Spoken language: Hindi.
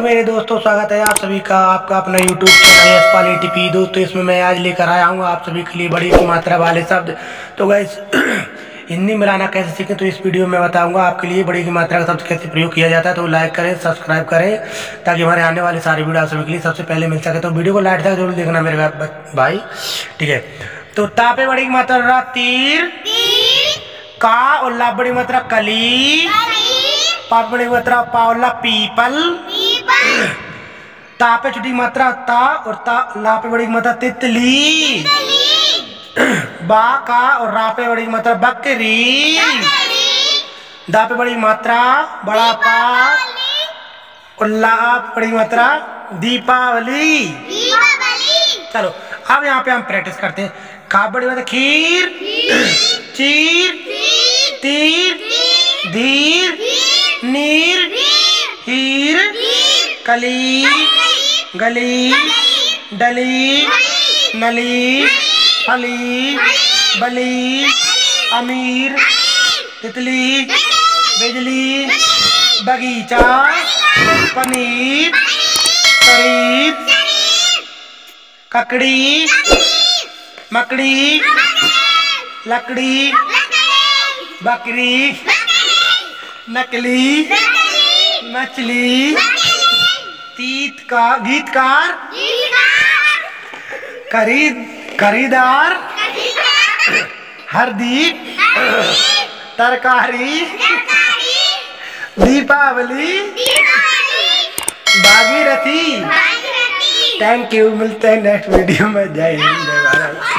हेलो मेरे दोस्तों, स्वागत है आप सभी का आपका अपना यूट्यूब चैनल यशपाल ए.टी.पी. दोस्तों, इसमें मैं आज लेकर आया हूँ आप सभी के लिए बड़ी मात्रा वाले शब्द। तो गाइस, हिंदी में लाना कैसे सीखें, तो इस वीडियो में बताऊंगा आपके लिए बड़ी की मात्रा का शब्द कैसे प्रयोग किया जाता है। तो लाइक करें, सब्सक्राइब करें, ताकि हमारे आने वाले सारे वीडियो आप सभी के लिए सबसे पहले मिल सके। तो वीडियो को लाइट तक जरूर देखना मेरे भाई, ठीक है। तो ता पे बड़ी की मात्रा तीर, का और ला बड़ी मात्रा कली, पा बड़ी मात्रा पावला पीपल, ता पे छोटी मात्रा ता और ता ला पे बड़ी मात्रा तितली, बा का और रा पे बड़ी मात्रा बकरी, दा पे बड़ी मात्रा बड़ा पा और ला पे बड़ी मात्रा दीपावली। चलो अब यहाँ पे हम प्रैक्टिस करते हैं। का बड़ी मात्रा खीर, चीर, तीर, धीर, नीर, हीर, कली, गली, डली, नली, फली, बली, अमीर, तितली, बिजली, बगीचा, पनीर, शरीफ, ककड़ी, मकड़ी, लकड़ी, बकरी, नकली, मछली, गीतकार, खरीदार, हरदीप, तरकारी, दीपावली, भागीरथी। थैंक यू, मिलते हैं नेक्स्ट वीडियो में। जय हिंद, जय भारत।